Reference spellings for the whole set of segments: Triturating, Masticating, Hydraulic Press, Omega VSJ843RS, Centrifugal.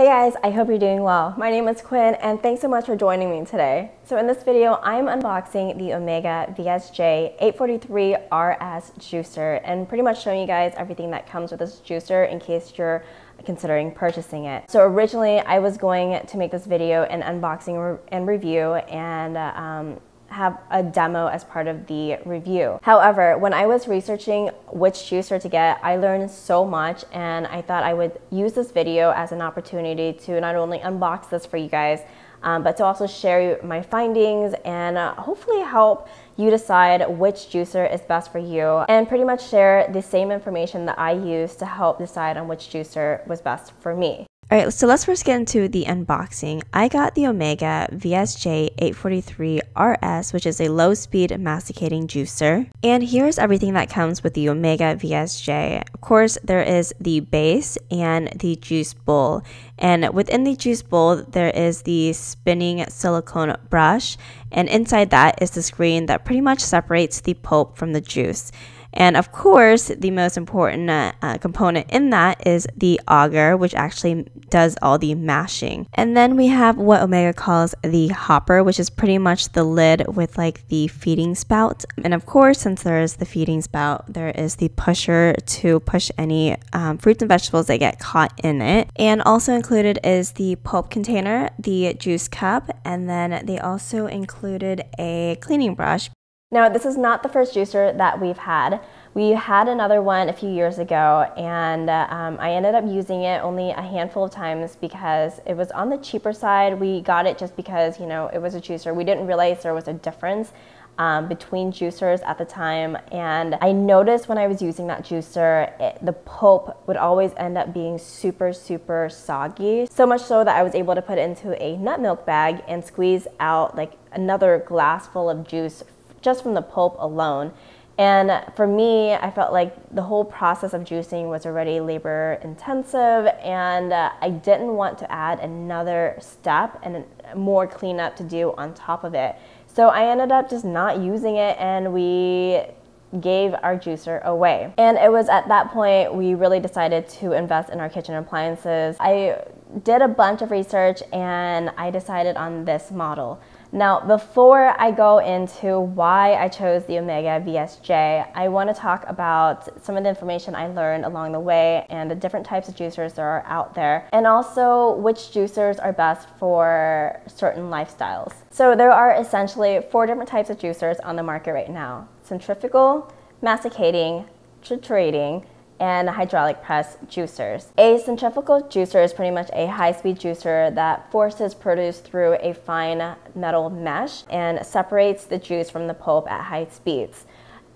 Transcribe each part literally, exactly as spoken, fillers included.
Hey guys, I hope you're doing well. My name is Quinn and thanks so much for joining me today. So in this video, I'm unboxing the Omega V S J eight forty-three R S juicer and pretty much showing you guys everything that comes with this juicer in case you're considering purchasing it. So originally I was going to make this video an unboxing and review and uh, um, have a demo as part of the review. However, when I was researching which juicer to get, I learned so much and I thought I would use this video as an opportunity to not only unbox this for you guys, um, but to also share my findings and uh, hopefully help you decide which juicer is best for you and pretty much share the same information that I used to help decide on which juicer was best for me. Alright, so let's first get into the unboxing. I got the Omega V S J eight forty-three R S, which is a low-speed masticating juicer. And here's everything that comes with the Omega V S J. Of course, there is the base and the juice bowl. And within the juice bowl, there is the spinning silicone brush. And inside that is the screen that pretty much separates the pulp from the juice. And of course, the most important uh, component in that is the auger, which actually does all the mashing. And then we have what Omega calls the hopper, which is pretty much the lid with like the feeding spout. And of course, since there is the feeding spout, there is the pusher to push any um, fruits and vegetables that get caught in it. And also included is the pulp container, the juice cup, and then they also included a cleaning brush. Now, this is not the first juicer that we've had. We had another one a few years ago, and um, I ended up using it only a handful of times because it was on the cheaper side. We got it just because, you know, it was a juicer. We didn't realize there was a difference um, between juicers at the time, and I noticed when I was using that juicer, it, the pulp would always end up being super, super soggy. So much so that I was able to put it into a nut milk bag and squeeze out like another glass full of juice just from the pulp alone. And for me, I felt like the whole process of juicing was already labor intensive, and uh, I didn't want to add another step and more cleanup to do on top of it. So I ended up just not using it, and we gave our juicer away. And it was at that point we really decided to invest in our kitchen appliances. I did a bunch of research and I decided on this model. Now, before I go into why I chose the Omega V S J, I want to talk about some of the information I learned along the way and the different types of juicers that are out there, and also which juicers are best for certain lifestyles. So there are essentially four different types of juicers on the market right now: centrifugal, masticating, triturating, and hydraulic press juicers. A centrifugal juicer is pretty much a high-speed juicer that forces produce through a fine metal mesh and separates the juice from the pulp at high speeds.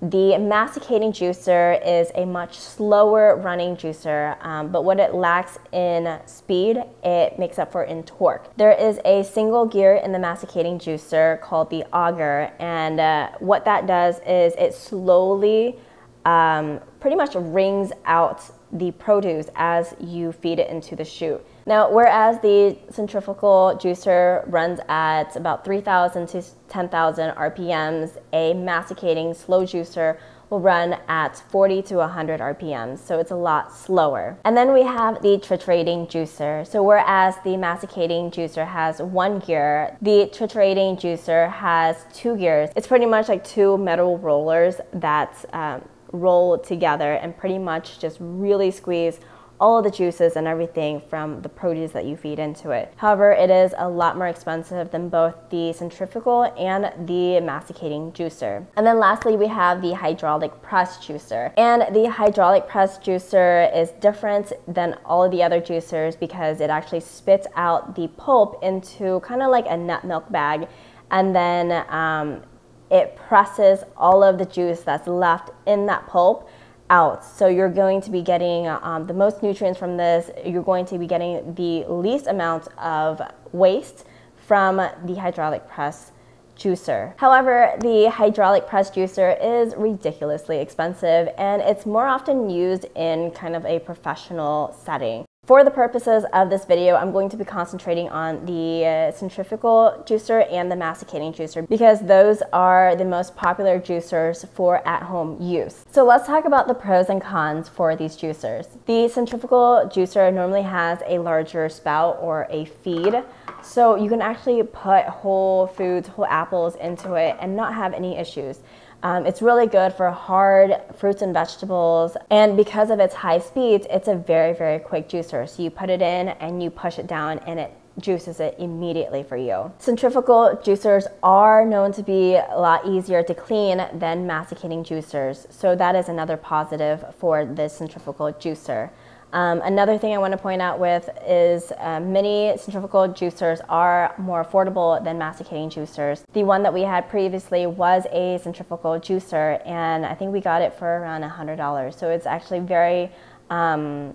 The masticating juicer is a much slower running juicer, um, but what it lacks in speed, it makes up for in torque. There is a single gear in the masticating juicer called the auger, and uh, what that does is it slowly Um, pretty much wrings out the produce as you feed it into the chute. Now, whereas the centrifugal juicer runs at about three thousand to ten thousand R P Ms, a masticating slow juicer will run at forty to one hundred R P Ms, so it's a lot slower. And then we have the triturating juicer. So whereas the masticating juicer has one gear, the triturating juicer has two gears. It's pretty much like two metal rollers that um, roll together and pretty much just really squeeze all of the juices and everything from the produce that you feed into it. However, it is a lot more expensive than both the centrifugal and the masticating juicer. And then lastly, we have the hydraulic press juicer. And the hydraulic press juicer is different than all of the other juicers because it actually spits out the pulp into kind of like a nut milk bag, and then um, it presses all of the juice that's left in that pulp out. So you're going to be getting um, the most nutrients from this. You're going to be getting the least amount of waste from the hydraulic press juicer. However, the hydraulic press juicer is ridiculously expensive, and it's more often used in kind of a professional setting. For the purposes of this video, I'm going to be concentrating on the uh, centrifugal juicer and the masticating juicer because those are the most popular juicers for at-home use. So let's talk about the pros and cons for these juicers. The centrifugal juicer normally has a larger spout or a feed, so you can actually put whole foods, whole apples into it and not have any issues. Um, it's really good for hard fruits and vegetables, and because of its high speeds, it's a very, very quick juicer. So you put it in and you push it down and it juices it immediately for you. Centrifugal juicers are known to be a lot easier to clean than masticating juicers, so that is another positive for this centrifugal juicer. Um, another thing I want to point out with is uh, many centrifugal juicers are more affordable than masticating juicers. The one that we had previously was a centrifugal juicer, and I think we got it for around one hundred dollars. So it's actually very um,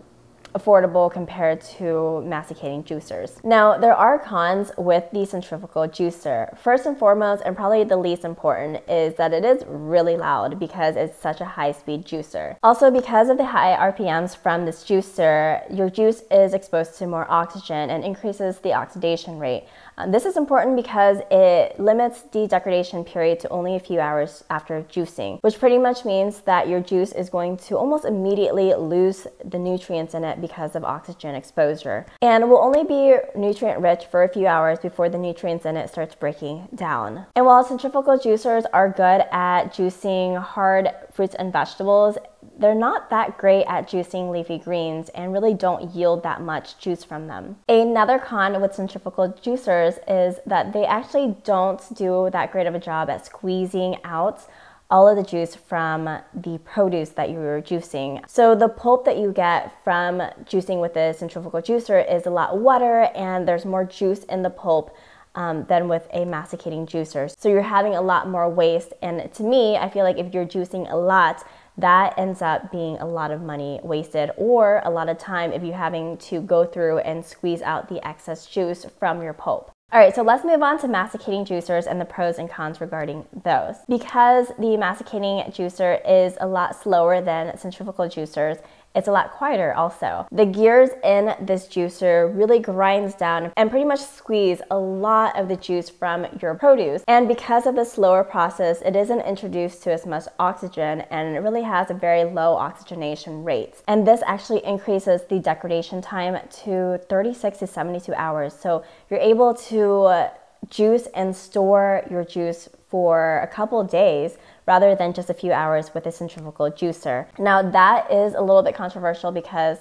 affordable compared to masticating juicers. Now, there are cons with the centrifugal juicer. First and foremost, and probably the least important, is that it is really loud because it's such a high-speed juicer. Also, because of the high R P Ms from this juicer, your juice is exposed to more oxygen and increases the oxidation rate. Um, this is important because it limits the degradation period to only a few hours after juicing, which pretty much means that your juice is going to almost immediately lose the nutrients in it because of oxygen exposure, and will only be nutrient rich for a few hours before the nutrients in it starts breaking down. And while centrifugal juicers are good at juicing hard fruits and vegetables, they're not that great at juicing leafy greens and really don't yield that much juice from them. Another con with centrifugal juicers is that they actually don't do that great of a job at squeezing out all of the juice from the produce that you were juicing. So the pulp that you get from juicing with the centrifugal juicer is a lot wetter, and there's more juice in the pulp um, than with a masticating juicer. So you're having a lot more waste, and to me, I feel like if you're juicing a lot, that ends up being a lot of money wasted, or a lot of time if you're having to go through and squeeze out the excess juice from your pulp. All right, so let's move on to masticating juicers and the pros and cons regarding those. Because the masticating juicer is a lot slower than centrifugal juicers, it's a lot quieter also. The gears in this juicer really grinds down and pretty much squeeze a lot of the juice from your produce. And because of the slower process, it isn't introduced to as much oxygen, and it really has a very low oxygenation rate. And this actually increases the degradation time to thirty-six to seventy-two hours. So you're able to juice and store your juice for a couple days rather than just a few hours with a centrifugal juicer. Now, that is a little bit controversial because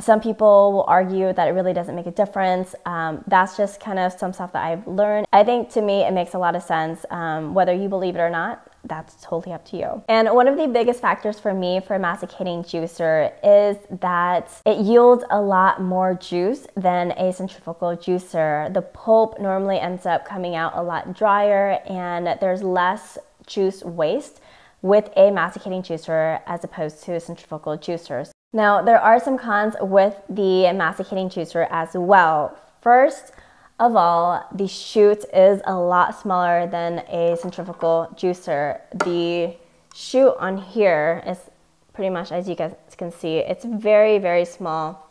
some people will argue that it really doesn't make a difference. Um, that's just kind of some stuff that I've learned. I think to me it makes a lot of sense. Um, whether you believe it or not, that's totally up to you. And one of the biggest factors for me for a masticating juicer is that it yields a lot more juice than a centrifugal juicer. The pulp normally ends up coming out a lot drier, and there's less juice waste with a masticating juicer as opposed to centrifugal juicers. Now, there are some cons with the masticating juicer as well. First of all, the chute is a lot smaller than a centrifugal juicer. The chute on here is pretty much, as you guys can see, it's very, very small.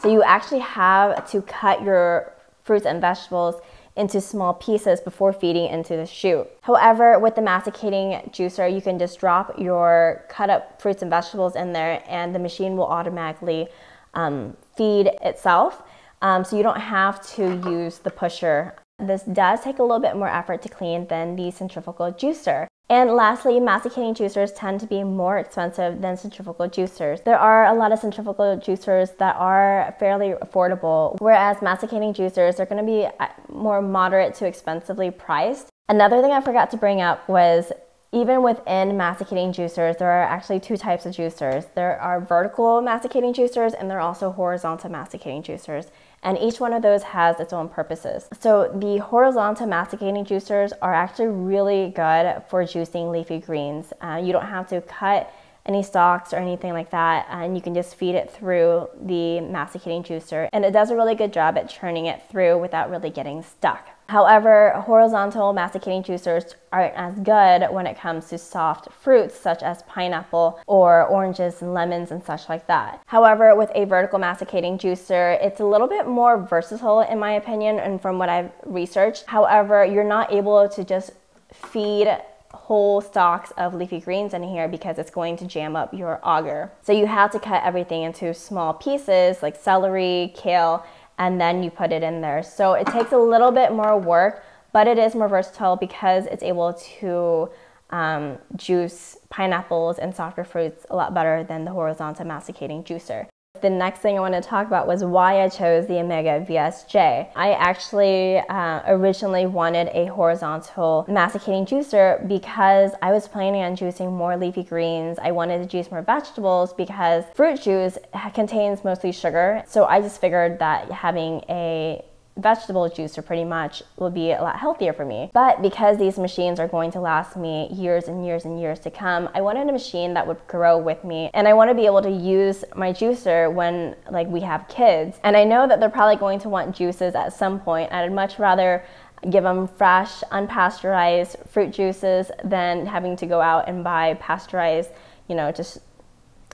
So you actually have to cut your fruits and vegetables into small pieces before feeding into the chute. However, with the masticating juicer, you can just drop your cut up fruits and vegetables in there, and the machine will automatically um, feed itself. Um, so you don't have to use the pusher. This does take a little bit more effort to clean than the centrifugal juicer. And lastly, masticating juicers tend to be more expensive than centrifugal juicers. There are a lot of centrifugal juicers that are fairly affordable, whereas masticating juicers are going to be more moderate to expensively priced. Another thing I forgot to bring up was, even within masticating juicers, there are actually two types of juicers. There are vertical masticating juicers, and there are also horizontal masticating juicers. And each one of those has its own purposes. So the horizontal masticating juicers are actually really good for juicing leafy greens. Uh, you don't have to cut any stalks or anything like that, and you can just feed it through the masticating juicer. And it does a really good job at churning it through without really getting stuck. However, horizontal masticating juicers aren't as good when it comes to soft fruits such as pineapple or oranges and lemons and such like that. However, with a vertical masticating juicer, it's a little bit more versatile in my opinion and from what I've researched. However, you're not able to just feed whole stalks of leafy greens in here because it's going to jam up your auger. So you have to cut everything into small pieces like celery, kale, and then you put it in there. So it takes a little bit more work, but it is more versatile because it's able to um, juice pineapples and softer fruits a lot better than the horizontal masticating juicer. The next thing I want to talk about was why I chose the Omega V S J. I actually uh, originally wanted a horizontal masticating juicer because I was planning on juicing more leafy greens. I wanted to juice more vegetables because fruit juice contains mostly sugar. So I just figured that having a vegetable juicer pretty much will be a lot healthier for me. But because these machines are going to last me years and years and years to come, I wanted a machine that would grow with me, and I want to be able to use my juicer when like we have kids. And I know that they're probably going to want juices at some point. I'd much rather give them fresh, unpasteurized fruit juices than having to go out and buy pasteurized, you know, just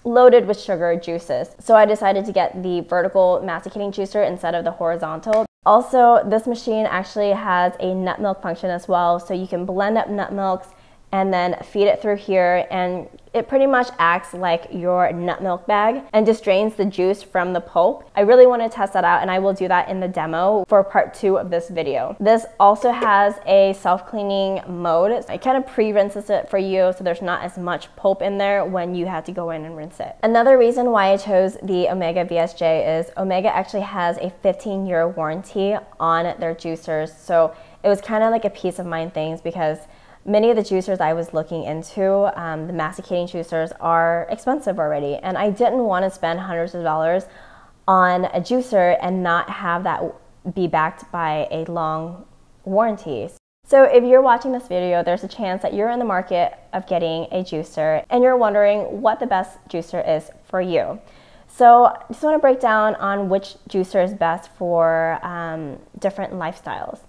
loaded with sugar juices. So I decided to get the vertical masticating juicer instead of the horizontal. Also, this machine actually has a nut milk function as well, so you can blend up nut milks and then feed it through here, and it pretty much acts like your nut milk bag and just drains the juice from the pulp. I really want to test that out, and I will do that in the demo for part two of this video. This also has a self-cleaning mode. It kind of pre-rinses it for you, so there's not as much pulp in there when you have to go in and rinse it. Another reason why I chose the Omega V S J is Omega actually has a fifteen year warranty on their juicers, so it was kind of like a peace of mind things because many of the juicers I was looking into, um, the masticating juicers, are expensive already, and I didn't want to spend hundreds of dollars on a juicer and not have that be backed by a long warranty. So if you're watching this video, there's a chance that you're in the market of getting a juicer and you're wondering what the best juicer is for you. So I just want to break down on which juicer is best for um, different lifestyles.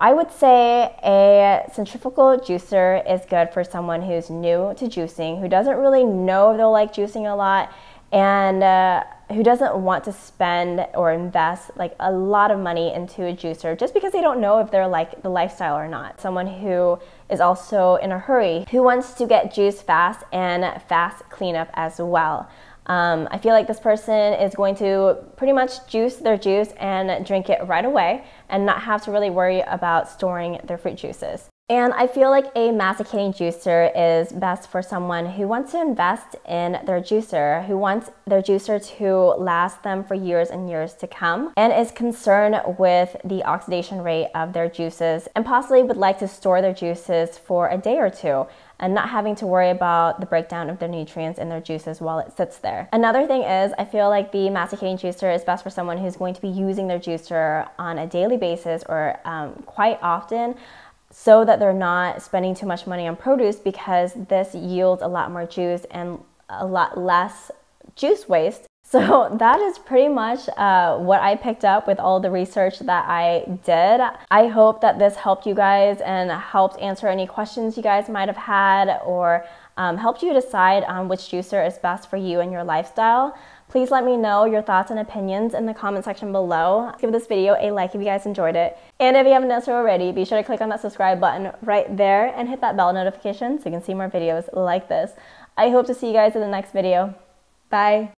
I would say a centrifugal juicer is good for someone who's new to juicing, who doesn't really know they'll like juicing a lot, and uh, who doesn't want to spend or invest like a lot of money into a juicer just because they don't know if they're like the lifestyle or not. Someone who is also in a hurry, who wants to get juice fast and fast cleanup as well. Um, I feel like this person is going to pretty much juice their juice and drink it right away and not have to really worry about storing their fruit juices. And I feel like a masticating juicer is best for someone who wants to invest in their juicer, who wants their juicer to last them for years and years to come, and is concerned with the oxidation rate of their juices and possibly would like to store their juices for a day or two and not having to worry about the breakdown of their nutrients in their juices while it sits there. Another thing is, I feel like the masticating juicer is best for someone who's going to be using their juicer on a daily basis or um, quite often, so that they're not spending too much money on produce, because this yields a lot more juice and a lot less juice waste. So that is pretty much uh, what I picked up with all the research that I did. I hope that this helped you guys and helped answer any questions you guys might have had, or um, helped you decide on which juicer is best for you and your lifestyle. Please let me know your thoughts and opinions in the comment section below. Give this video a like if you guys enjoyed it. And if you haven't done so already, be sure to click on that subscribe button right there and hit that bell notification so you can see more videos like this. I hope to see you guys in the next video. Bye.